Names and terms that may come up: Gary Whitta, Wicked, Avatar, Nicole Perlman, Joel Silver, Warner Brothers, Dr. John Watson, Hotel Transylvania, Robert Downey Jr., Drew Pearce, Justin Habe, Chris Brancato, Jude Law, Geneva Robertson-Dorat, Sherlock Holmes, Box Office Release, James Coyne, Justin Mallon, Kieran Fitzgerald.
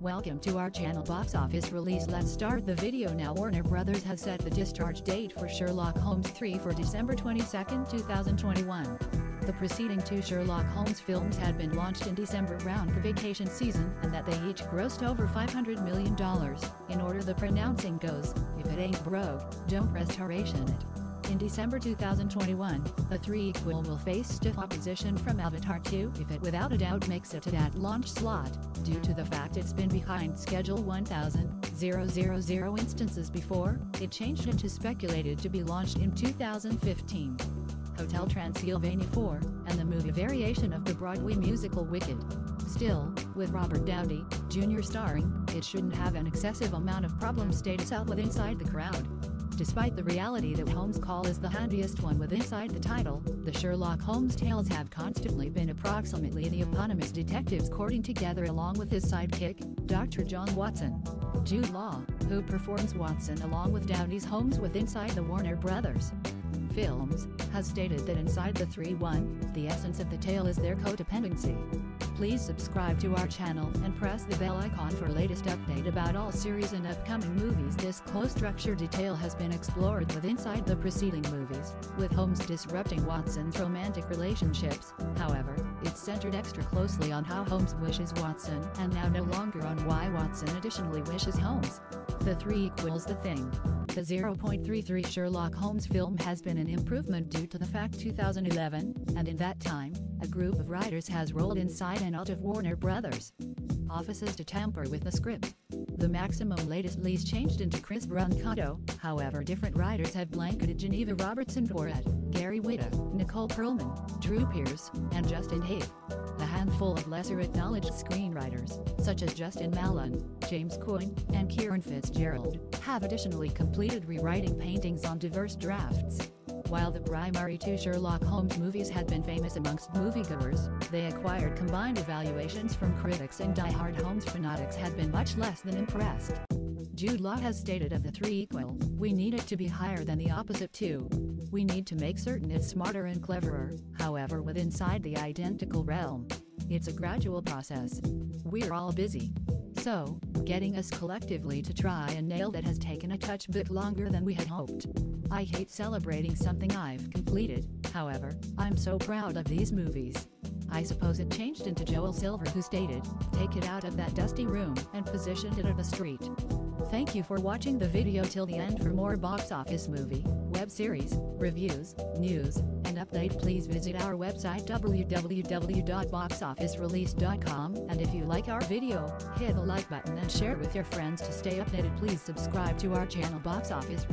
Welcome to our channel Box Office Release. Let's start the video now. Warner Brothers has set the discharge date for Sherlock Holmes 3 for December 22, 2021. The preceding two Sherlock Holmes films had been launched in December around the vacation season, and that they each grossed over $500 million. In order the pronouncing goes, if it ain't broke, don't restoration it. In December 2021, the threequel will face stiff opposition from Avatar 2 if it without a doubt makes it to that launch slot, due to the fact it's been behind schedule 1,000 instances before, it changed into speculated to be launched in 2015. Hotel Transylvania 4, and the movie variation of the Broadway musical Wicked. Still, with Robert Downey Jr. starring, it shouldn't have an excessive amount of problem status out with inside the crowd. Despite the reality that Holmes' call is the handiest one with inside the title, the Sherlock Holmes tales have constantly been approximately the eponymous detectives courting together along with his sidekick, Dr. John Watson. Jude Law, who performs Watson along with Downey's Holmes with inside the Warner Brothers films, has stated that inside the 3-1, the essence of the tale is their codependency. Please subscribe to our channel and press the bell icon for latest update about all series and upcoming movies. This close structure detail has been explored with inside the preceding movies, with Holmes disrupting Watson's romantic relationships. However, it's centered extra closely on how Holmes wishes Watson and now no longer on why Watson additionally wishes Holmes. The 3-equals the thing. The 0.33 Sherlock Holmes film has been an improvement due to the fact 2011, and in that time, a group of writers has rolled inside and out of Warner Brothers offices to tamper with the script. The maximum latest lease changed into Chris Brancato, however different writers have blanketed Geneva Robertson-Dorat, Gary Whitta, Nicole Perlman, Drew Pearce, and Justin Habe. A handful of lesser acknowledged screenwriters, such as Justin Mallon, James Coyne, and Kieran Fitzgerald, have additionally completed rewriting paintings on diverse drafts. While the primary two Sherlock Holmes movies had been famous amongst moviegoers, they acquired combined evaluations from critics and die-hard Holmes fanatics had been much less than impressed. Jude Law has stated of the threequel, we need it to be higher than the opposite two. We need to make certain it's smarter and cleverer, however with inside the identical realm. It's a gradual process. We're all busy. So, getting us collectively to try and nail that has taken a touch bit longer than we had hoped. I hate celebrating something I've completed, however, I'm so proud of these movies. I suppose it changed into Joel Silver who stated, take it out of that dusty room and positioned it at the street. Thank you for watching the video till the end. For more box office movie, web series, reviews, news, and update please visit our website www.boxofficerelease.com, and if you like our video, hit the like button and share with your friends. To stay updated please subscribe to our channel Box Office